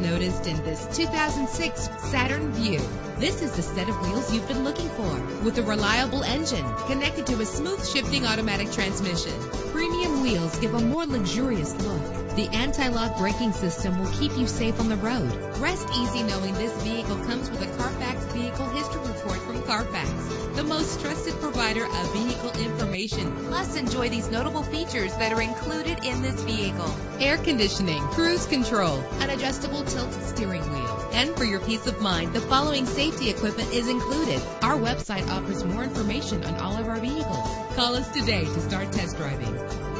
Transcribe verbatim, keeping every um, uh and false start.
noticed in this two thousand six Saturn Vue. This is the set of wheels you've been looking for, with a reliable engine connected to a smooth shifting automatic transmission. Premium wheels give a more luxurious look. The anti-lock braking system will keep you safe on the road. Rest easy knowing this vehicle comes with a Carfax Vehicle History Report from Carfax, the most trusted provider of vehicle information. Plus, enjoy these notable features that are included in this vehicle: air conditioning, cruise control, an adjustable tilt steering wheel. And for your peace of mind, the following safety equipment is included. Our website offers more information on all of our vehicles. Call us today to start test driving.